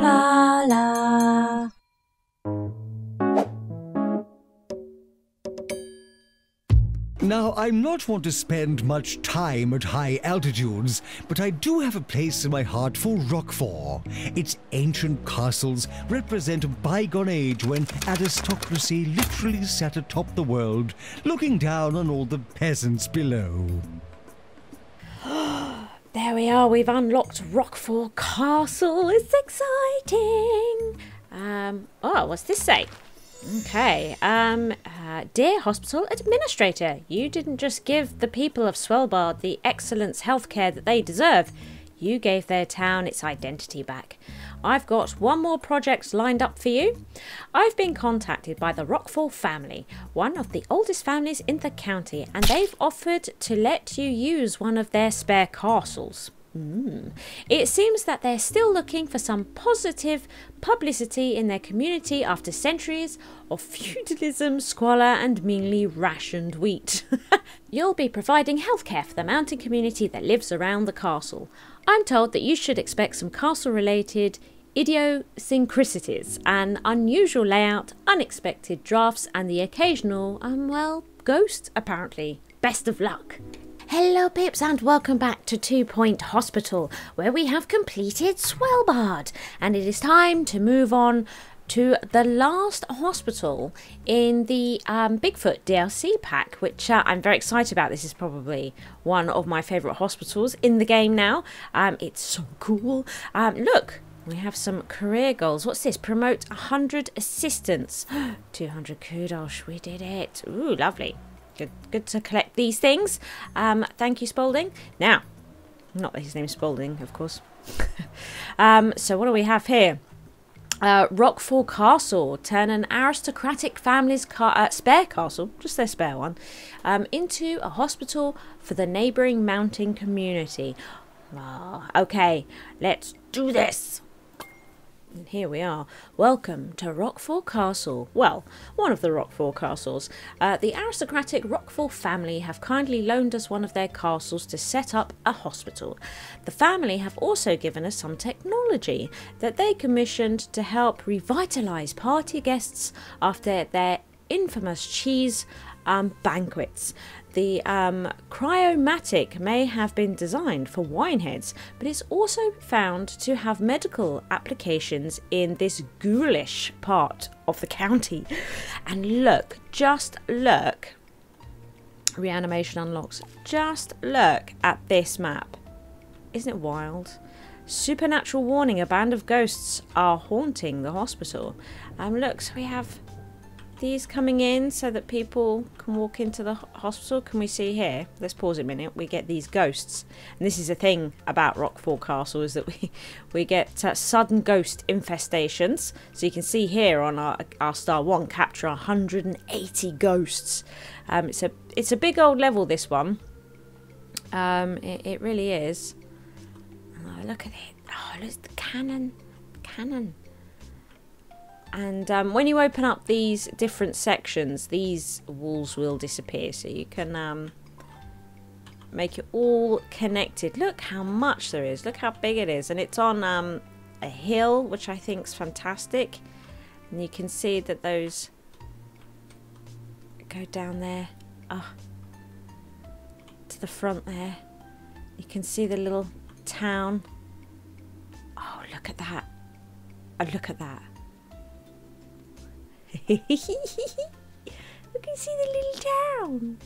la la. Now, I'm not one to spend much time at high altitudes, but I do have a place in my heart for Roquefort. Its ancient castles represent a bygone age when aristocracy literally sat atop the world, looking down on all the peasants below. There we are, we've unlocked Roquefort Castle. It's exciting. Oh, what's this say? Okay, dear Hospital Administrator, you didn't just give the people of Swelbard the excellence healthcare that they deserve. You gave their town its identity back. I've got one more project lined up for you. I've been contacted by the Roquefort family, one of the oldest families in the county, and they've offered to let you use one of their spare castles. It seems that they're still looking for some positive publicity in their community after centuries of feudalism, squalor and meanly rationed wheat. You'll be providing healthcare for the mountain community that lives around the castle. I'm told that you should expect some castle-related idiosyncrasies, an unusual layout, unexpected drafts and the occasional, well, ghost apparently. Best of luck. Hello pips and welcome back to 2 Point Hospital, where we have completed Swelbard and it is time to move on to the last hospital in the Bigfoot DLC pack, which I'm very excited about. This is probably one of my favourite hospitals in the game now. It's so cool. Look, we have some career goals. What's this? Promote 100 assistants. 200 kudos, we did it. Ooh, lovely. Good to collect these things. Thank you, Spalding. Now, not that his name's Spalding, of course. So what do we have here? Roquefort Castle. Turn an aristocratic family's spare castle, just their spare one, into a hospital for the neighbouring mountain community. Okay, let's do this. And here we are. Welcome to Roquefort Castle. Well, one of the Roquefort castles. The aristocratic Roquefort family have kindly loaned us one of their castles to set up a hospital. The family have also given us some technology that they commissioned to help revitalise party guests after their infamous cheese banquets. The Cryo-Matic may have been designed for wineheads, but it's also found to have medical applications in this ghoulish part of the county. And look, just look. Reanimation unlocks. Just look at this map. Isn't it wild? Supernatural warning, a band of ghosts are haunting the hospital. Look, so we have these coming in so that people can walk into the hospital. Can we see here? Let's pause a minute. We get these ghosts. And this is the thing about Roquefort Castle, is that we get sudden ghost infestations. So you can see here on our Star 1 capture 180 ghosts. It's a big old level, this one. It really is. Oh, look at it. Oh, look at the cannon. Cannon. And when you open up these different sections, these walls will disappear, so you can make it all connected. Look how much there is. Look how big it is. And it's on a hill, which I think is fantastic. And you can see that those go down there to the front there. You can see the little town. Oh, look at that. Oh, look at that. You can see the little town.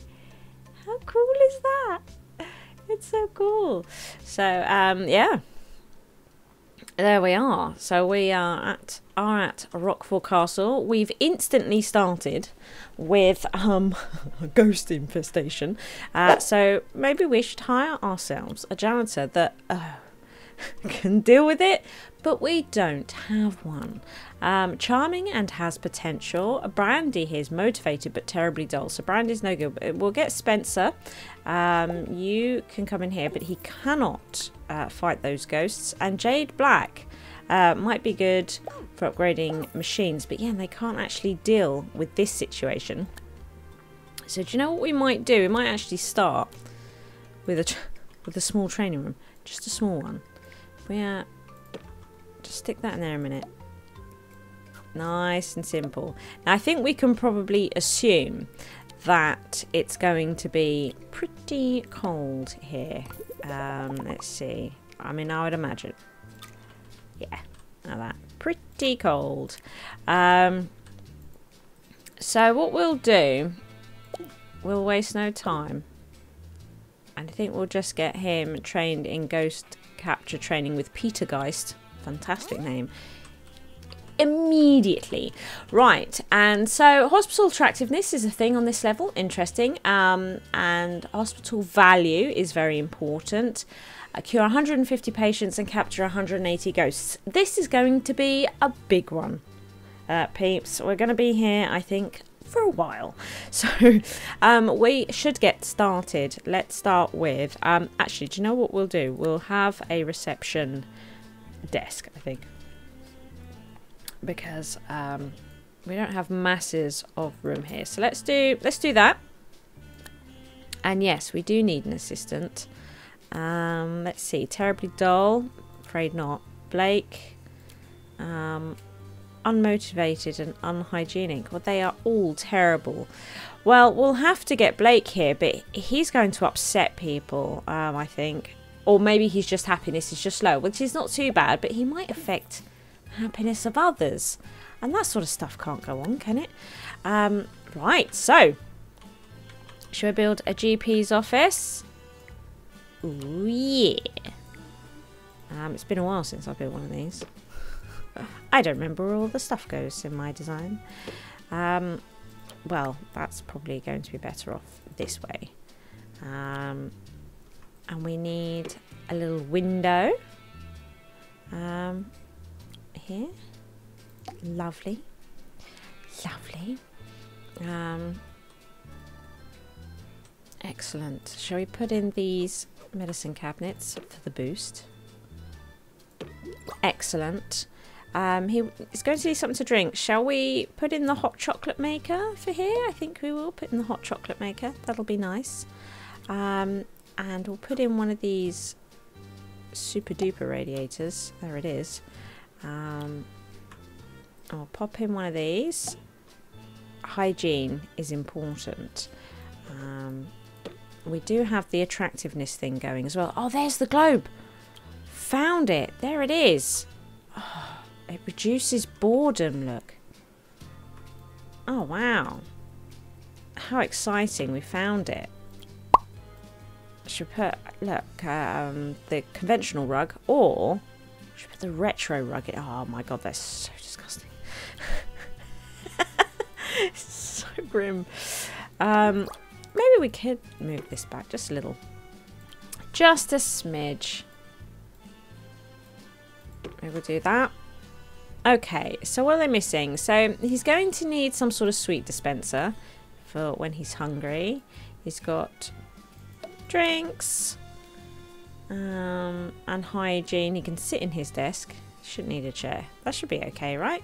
How cool is that? It's so cool. So yeah, there we are. So we are at Roquefort Castle. We've instantly started with a ghost infestation. So maybe we should hire ourselves a janitor that can deal with it, but we don't have one. Charming and has potential. Brandy is motivated but terribly dull, so Brandy's no good. We'll get Spencer. You can come in here, but he cannot fight those ghosts. And Jade Black might be good for upgrading machines, but yeah, they can't actually deal with this situation. So do you know what we might do? We might actually start with a small training room, just a small one. We are Stick that in there a minute. Nice and simple. Now, I think we can probably assume that it's going to be pretty cold here. Let's see. I mean, I would imagine. Yeah, like that. Pretty cold. So what we'll do, we'll waste no time. And I think we'll just get him trained in ghost capture training with Peter Geist. Fantastic name. Immediately. Right, and so hospital attractiveness is a thing on this level. Interesting. And hospital value is very important. Cure 150 patients and capture 180 ghosts. This is going to be a big one, peeps. We're going to be here, I think, for a while. So we should get started. Let's start with... actually, do you know what we'll do? We'll have a reception desk, I think. Because we don't have masses of room here. So let's do that. And yes, we do need an assistant. Let's see. Terribly dull. Afraid not. Blake. Unmotivated and unhygienic. Well, they are all terrible. Well, we'll have to get Blake here, but he's going to upset people, I think. Or maybe he's just happiness is just low, which is not too bad, but he might affect happiness of others. And that sort of stuff can't go on, can it? Right, so should we build a GP's office? Ooh, yeah. It's been a while since I built one of these. I don't remember where all the stuff goes in my design. Well, that's probably going to be better off this way. And we need a little window here. Lovely, lovely. Excellent. Shall we put in these medicine cabinets for the boost? Excellent. He's going to need something to drink. Shall we put in the hot chocolate maker for here? I think we will put in the hot chocolate maker. That'll be nice. And we'll put in one of these super duper radiators. There it is. I'll pop in one of these. Hygiene is important. We do have the attractiveness thing going as well. Oh, there's the globe. Found it. There it is. Oh, it reduces boredom, look. Oh, wow. How exciting. We found it. Should put, look, the conventional rug, or should put the retro rug. Oh my god, that's so disgusting. It's so grim. Maybe we could move this back just a little. Just a smidge. Maybe we'll do that. Okay, so what are they missing? So he's going to need some sort of sweet dispenser for when he's hungry. He's got drinks and hygiene. He can sit in his desk. He shouldn't need a chair. That should be okay, right?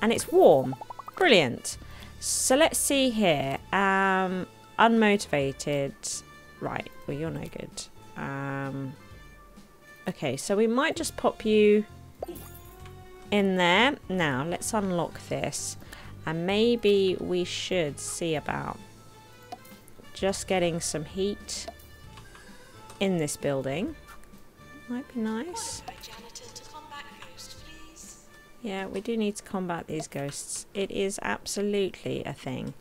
And it's warm. Brilliant. So let's see here. Unmotivated. Right, well, you're no good. Okay, so we might just pop you in there. Now, let's unlock this. And maybe we should see about just getting some heat in this building. Might be nice. Yeah, we do need to combat these ghosts. It is absolutely a thing.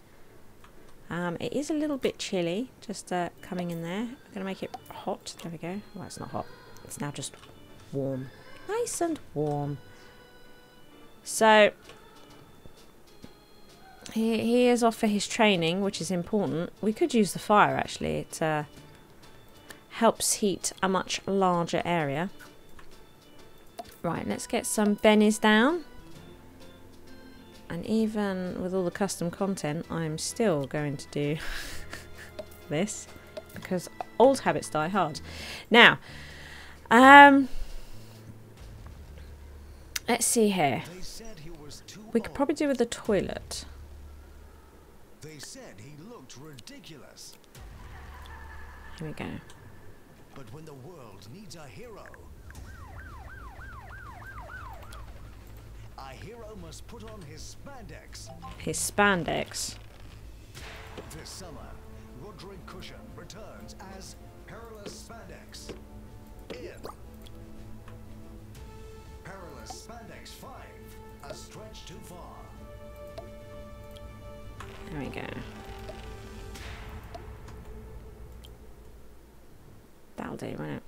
It is a little bit chilly, just coming in there. I'm going to make it hot. There we go. Well, it's not hot. It's now just warm. Nice and warm. So he is off for his training, which is important. We could use the fire, actually. It helps heat a much larger area. Right, let's get some bennies down. And even with all the custom content, I'm still going to do this. Because old habits die hard. Now... let's see here. We could probably do with the toilet. They said he looked ridiculous. Here we go. But when the world needs a hero. hero must put on his spandex. His spandex. This summer, Roderick Cushion returns as Perilous Spandex in Perilous Spandex 5: A Stretch Too Far. There we go. That'll do, won't it?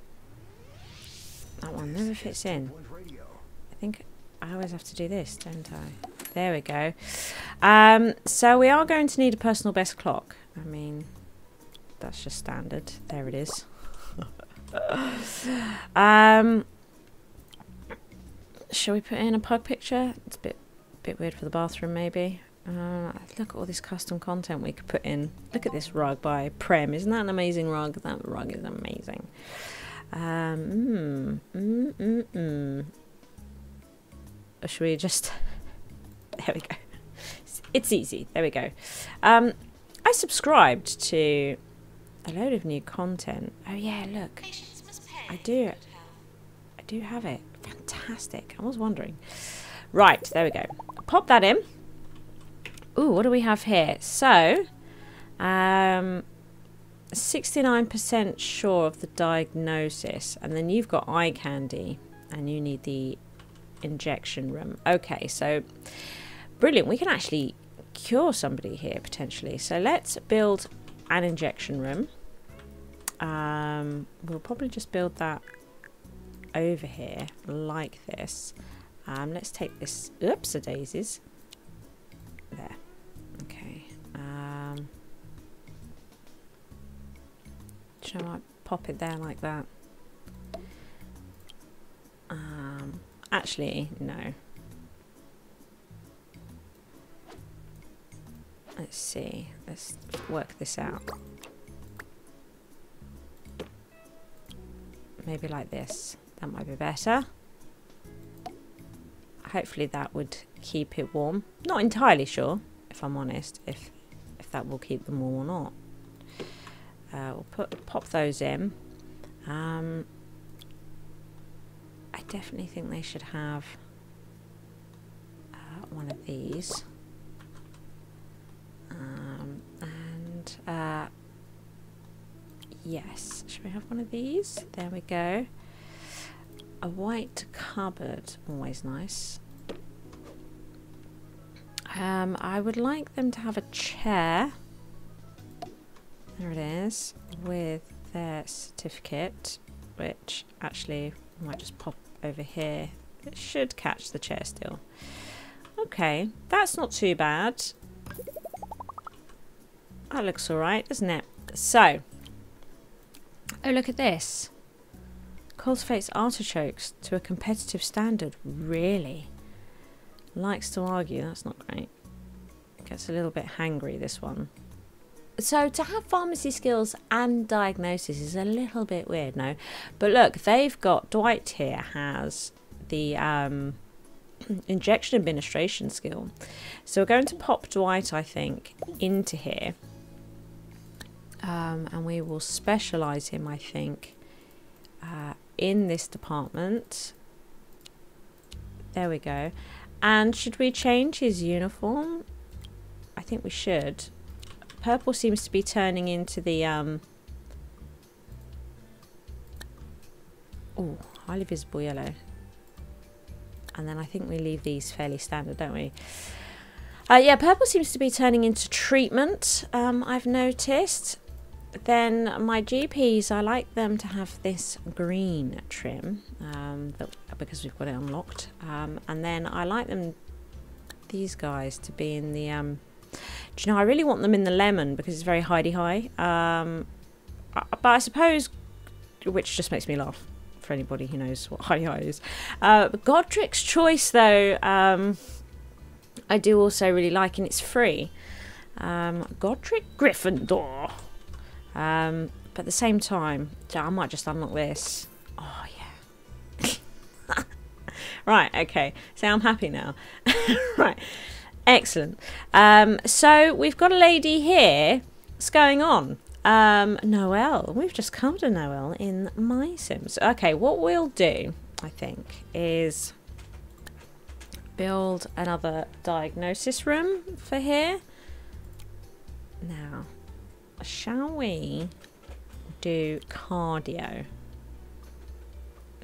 That one never fits in. I think I always have to do this, don't I? There we go. So we are going to need a personal best clock. I mean, that's just standard. There it is. Shall we put in a pug picture? It's a bit weird for the bathroom, maybe. Look at all this custom content we could put in. Look at this rug by Prem. Isn't that an amazing rug? That rug is amazing. Or should we just... There we go. It's easy. There we go. I subscribed to a load of new content. Oh yeah, look. I do have it. Fantastic. I was wondering. Right, there we go. Pop that in. Ooh, what do we have here? So, 69% sure of the diagnosis. And then you've got eye candy. And you need the injection room. Okay, so... Brilliant, we can actually cure somebody here potentially. So let's build an injection room. We'll probably just build that over here like this. Let's take this, oops, a daisies. There, okay. Should I pop it there like that? Actually, no. Let's see, let's work this out. Maybe like this, that might be better. Hopefully that would keep it warm. Not entirely sure, if I'm honest, if that will keep them warm or not. We'll pop those in. I definitely think they should have one of these. Yes, should we have one of these? There we go. A white cupboard, always nice. I would like them to have a chair. There it is, with their certificate, which actually I might just pop over here. It should catch the chair still. Okay, that's not too bad. That looks alright, doesn't it? So, oh look at this. Cultivates artichokes to a competitive standard, really. Likes to argue, that's not great. Gets a little bit hangry, this one. So to have pharmacy skills and diagnosis is a little bit weird, no? But look, they've got, Dwight here has the injection administration skill. So we're going to pop Dwight, I think, into here. And we will specialise him, I think, in this department. There we go. And should we change his uniform? I think we should. Purple seems to be turning into the... Oh, highly visible yellow. And then I think we leave these fairly standard, don't we? Yeah, purple seems to be turning into treatment, I've noticed. Then my GPs, I like them to have this green trim because we've got it unlocked. And then I like them, these guys, to be in the... do you know, I really want them in the lemon because it's very hidey high. But I suppose, which just makes me laugh for anybody who knows what hidey high is. Godric's Choice, though, I do also really like, and it's free. Godric Gryffindor. But at the same time, I might just unlock this. Oh, yeah. Right, okay. So I'm happy now. Right. Excellent. So we've got a lady here. What's going on? Noelle. We've just come to Noelle in My Sims. Okay, what we'll do, I think, is... build another diagnosis room for here. Now, shall we do cardio?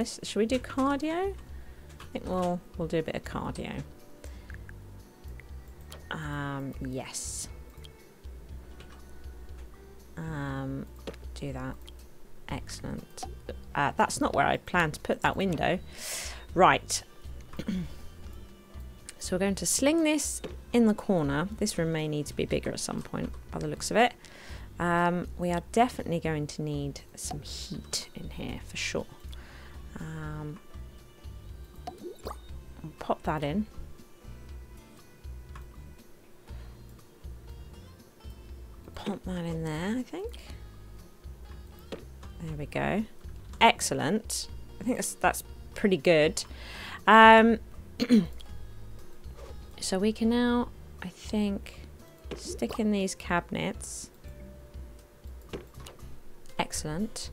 Should we do cardio? I think we'll do a bit of cardio. Yes. Do that. Excellent. That's not where I plan to put that window. Right. So we're going to sling this in the corner. This room may need to be bigger at some point by the looks of it. We are definitely going to need some heat in here for sure. I'll pop that in. Pop that in there, I think. There we go. Excellent. I think that's pretty good. So we can now, I think, stick in these cabinets. Excellent.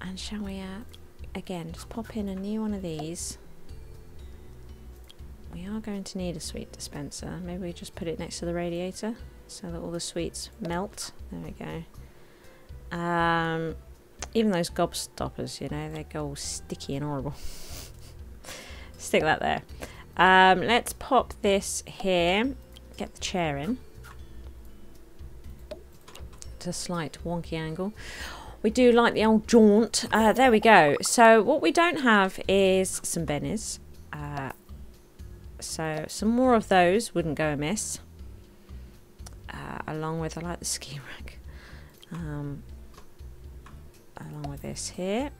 And shall we, again, just pop in a new one of these. We are going to need a sweet dispenser. Maybe we just put it next to the radiator so that all the sweets melt. There we go. Even those gobstoppers, you know, they go all sticky and horrible. Stick that there. Let's pop this here. Get the chair in. It's a slight wonky angle. We do like the old jaunt. There we go. So what we don't have is some bennies. So some more of those wouldn't go amiss. Along with, I like the ski rack. Along with this here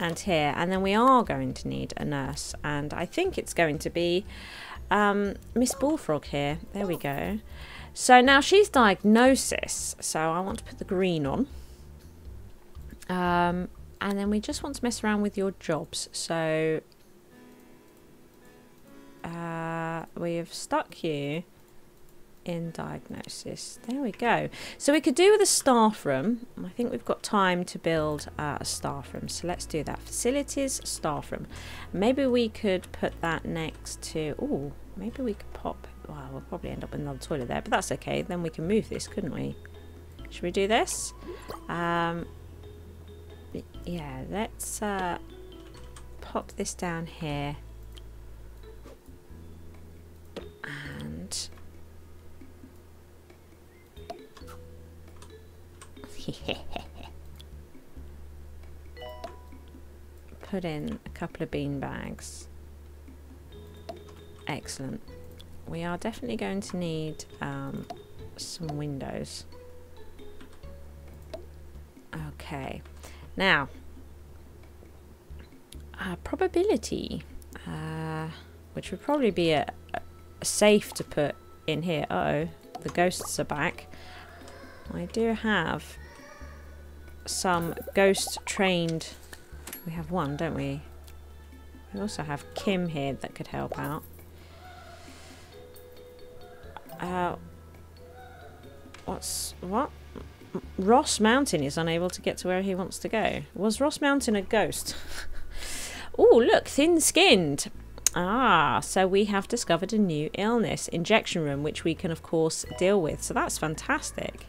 and here, and then we are going to need a nurse, and I think it's going to be Miss Bullfrog here. There we go. So now she's diagnosis, so I want to put the green on, and then we just want to mess around with your jobs. So we have stuck you in diagnosis. There we go. So we could do with a staff room. I think we've got time to build a staff room, so let's do that. Facilities, staff room. Maybe we could put that next to, oh, maybe we could pop, well, we'll probably end up with another toilet there, but that's okay. Then we can move this, couldn't we? Should we do this? Yeah, let's pop this down here. And put in a couple of bean bags. Excellent. We are definitely going to need some windows. Okay, now probability, which would probably be a safe to put in here. Uh oh, the ghosts are back. I do have some ghost trained. We have one, don't we? We also have Kim here that could help out. What? Ross Mountain is unable to get to where he wants to go. Was Ross Mountain a ghost? Oh, look, thin-skinned. Ah, so we have discovered a new illness, injection room, which we can of course deal with. So that's fantastic.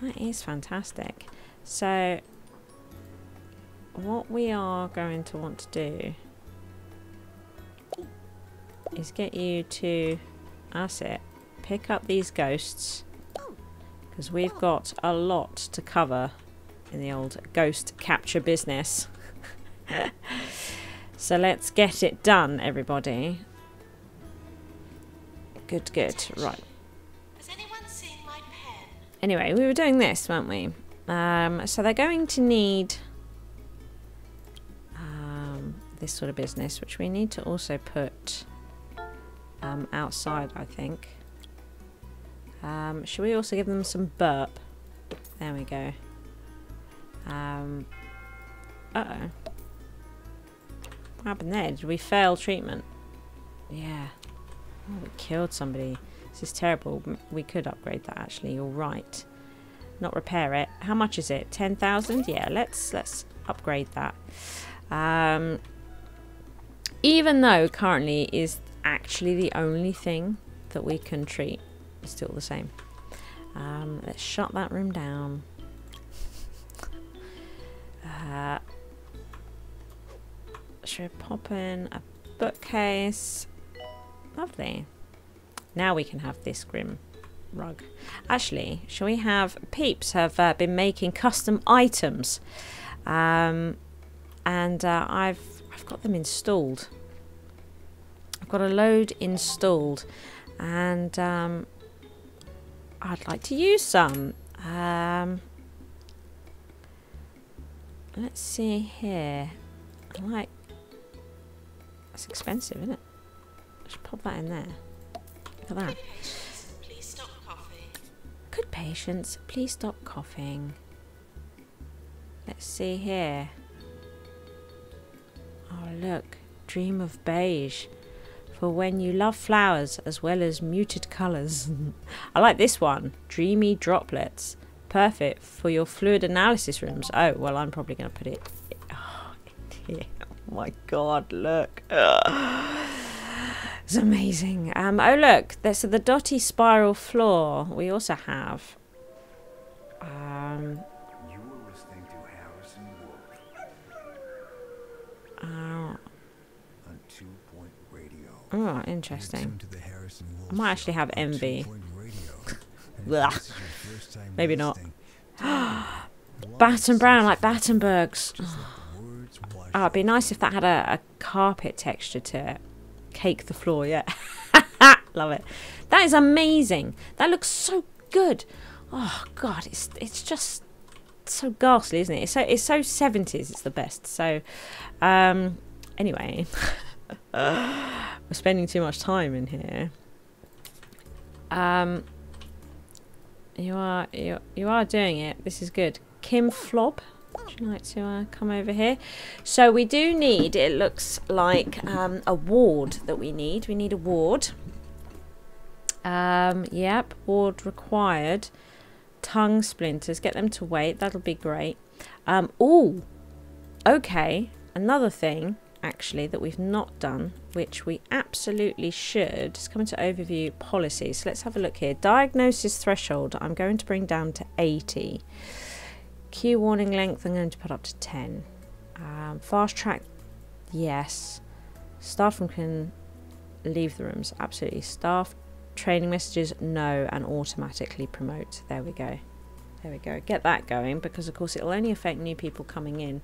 That is fantastic. So what we are going to want to do is get you to, that's it, pick up these ghosts, because we've got a lot to cover in the old ghost capture business. So let's get it done, everybody. Good, good. Right. Anyway, we were doing this, weren't we? So they're going to need this sort of business, which we need to also put outside, I think. Should we also give them some burp? There we go. Uh-oh. What happened there? Did we fail treatment? Yeah. Oh, we killed somebody. This is terrible. We could upgrade that, actually. You're right. Not repair it. How much is it? 10,000? Yeah, let's upgrade that. even though currently is actually the only thing that we can treat. It's still the same. Let's shut that room down. Should I pop in a bookcase? Lovely. Now we can have this grim rug. Actually, shall we have... Peeps have been making custom items. I've got them installed. I've got a load installed. And I'd like to use some. Let's see here. I like... That's expensive, isn't it? I should pop that in there. Look at that. Good patients, please stop coughing. Good patients, please stop coughing. Let's see here. Oh, look. Dream of beige. For when you love flowers as well as muted colours. I like this one. Dreamy droplets. Perfect for your fluid analysis rooms. Oh, well, I'm probably going to put it... Oh, dear. Oh my god, look. Ugh. It's amazing. Oh, look. There's the Dotty Spiral Floor. We also have... You were listening to Harrison Wolf. On 2 Point Radio. Oh, interesting. I might actually have envy. Maybe not. Batten Brown, like Battenberg's. Oh, it'd be nice if that had a carpet texture to it. Cake the floor, yeah. Love it. That is amazing. That looks so good. Oh god, it's just so ghastly, isn't it? It's so 70s. It's the best. So, anyway, we're spending too much time in here. You are doing it. This is good. Kim Flob. Would you like to come over here? So we do need, it looks like, a ward that we need. We need a ward. Yep, ward required. Tongue splinters. Get them to wait. That'll be great. Ooh, okay. Another thing, actually, that we've not done, which we absolutely should. It's coming to overview policy. So let's have a look here. Diagnosis threshold. I'm going to bring down to 80. Queue warning length, I'm going to put up to 10. Fast track, yes. Staff can leave the rooms, absolutely. Staff training messages, no, and automatically promote. There we go. There we go. Get that going, because of course it'll only affect new people coming in,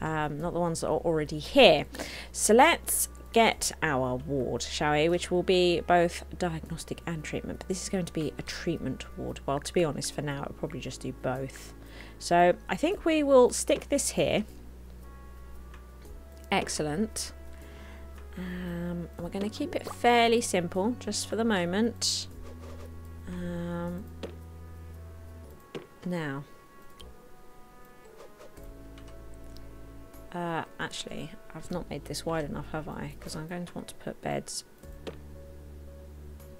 not the ones that are already here. So let's get our ward, shall we? Which will be both diagnostic and treatment, but this is going to be a treatment ward. Well, to be honest, for now, it'll probably just do both. So I think we will stick this here. Excellent. We're going to keep it fairly simple just for the moment. Now. Actually, I've not made this wide enough, have I? Because I'm going to want to put beds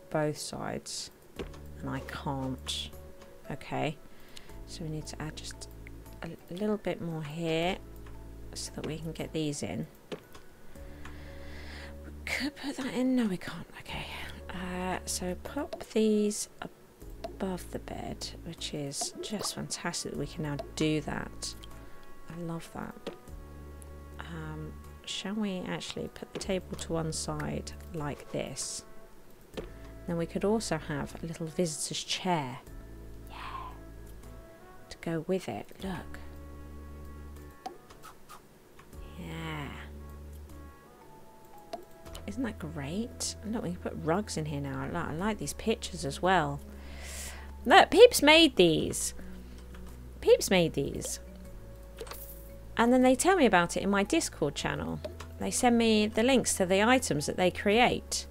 both sides. And I can't. Okay. So we need to add just a little bit more here so that we can get these in. We could put that in. No, we can't. Okay. So pop these above the bed, which is just fantastic that we can now do that. I love that. Shall we actually put the table to one side like this? Then we could also have a little visitor's chair. Go with it. Look. Yeah. Isn't that great? Look, we can put rugs in here now. I like these pictures as well. Look, Peeps made these. Peeps made these. And then they tell me about it in my Discord channel. They send me the links to the items that they create.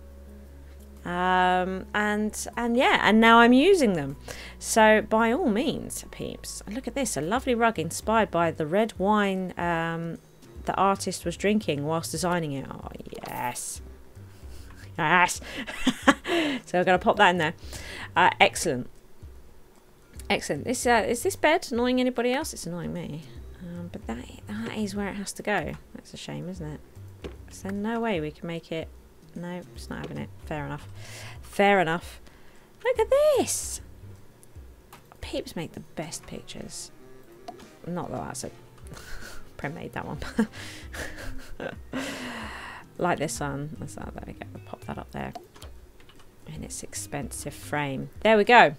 And yeah, and now I'm using them. So by all means, Peeps, look at this, a lovely rug inspired by the red wine the artist was drinking whilst designing it. Oh, yes. Yes. So I'm going to pop that in there. Excellent. Excellent. This, is this bed annoying anybody else? It's annoying me. But that is where it has to go. That's a shame, isn't it? Is there no way we can make it? No, it's not having it. Fair enough. Fair enough. Look at this! Peeps make the best pictures. Not that that's a... Prem made that one. Like this one. That's that. There we go. We'll pop that up there. In its expensive frame. There we go.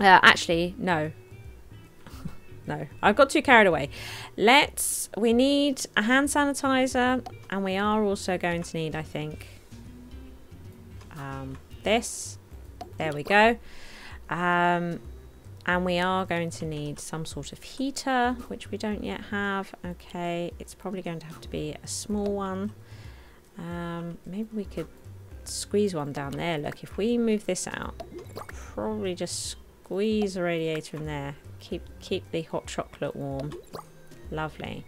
Actually, no. No, I've got too carried away. We need a hand sanitizer, and we are also going to need, I think, this. There we go. And we are going to need some sort of heater, which we don't yet have. Okay, it's probably going to have to be a small one. Maybe we could squeeze one down there. Look, if we move this out, probably just squeeze a radiator in there. Keep the hot chocolate warm. Lovely.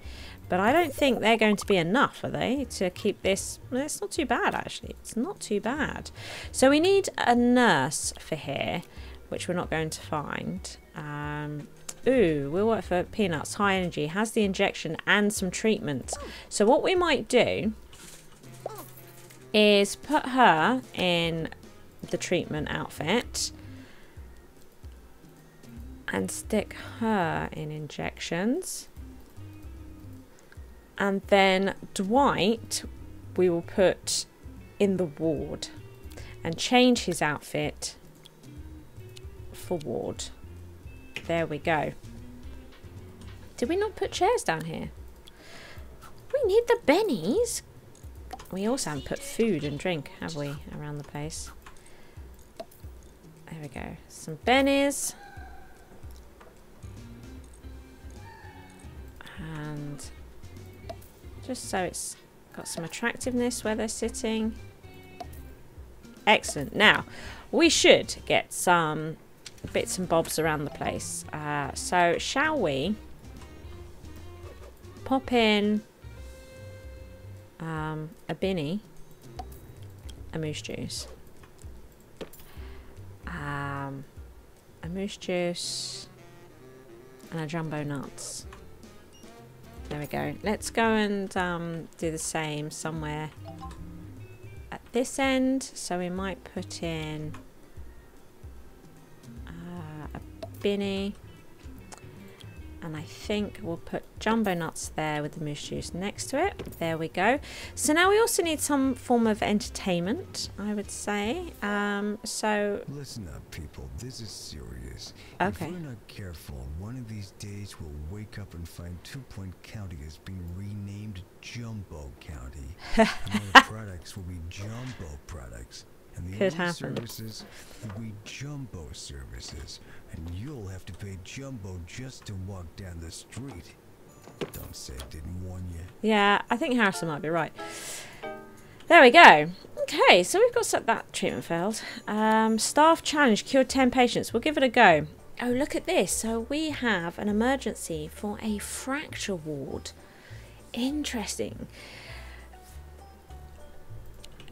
But I don't think they're going to be enough, are they, to keep this? Well, it's not too bad, actually. It's not too bad. So we need a nurse for here, which we're not going to find. Ooh, we'll work for Peanuts. High energy, has the injection and some treatment. So what we might do is put her in the treatment outfit and stick her in injections, and then Dwight we will put in the ward and change his outfit for ward. There we go. Did we not put chairs down here? We need the bennies. We also haven't put food and drink, have we, around the place? There we go. Some bennies. And just so it's got some attractiveness where they're sitting. Excellent. Now, we should get some bits and bobs around the place. So shall we pop in a binny, a moose juice and a jumbo nuts. There we go. Let's go and do the same somewhere at this end. So we might put in a binny, and I think we'll put jumbo nuts there with the moose juice next to it. There we go. So now we also need some form of entertainment, I would say. So listen up, people. This is serious. Okay. If we're not careful, one of these days we'll wake up and find 2 Point County has been renamed Jumbo County. And our products will be Jumbo products. And the services will be Jumbo services, and you'll have to pay Jumbo just to walk down the street. Don't say I didn't warn you. Yeah, I think Harrison might be right. There we go. Okay, so we've got that treatment failed. Staff challenge, cured 10 patients. We'll give it a go. Oh, look at this. So we have an emergency for a fracture ward. Interesting.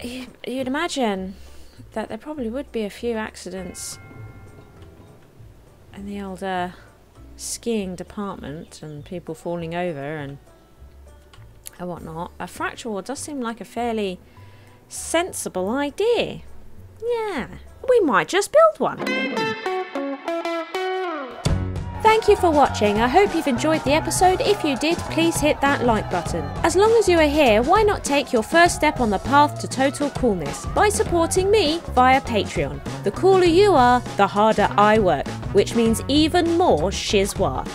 You'd imagine that there probably would be a few accidents in the old skiing department, and people falling over and whatnot. A fracture ward does seem like a fairly sensible idea. Yeah, we might just build one. Thank you for watching. I hope you've enjoyed the episode. If you did, please hit that like button. As long as you are here, why not take your first step on the path to total coolness by supporting me via Patreon. The cooler you are, the harder I work, which means even more shizwa.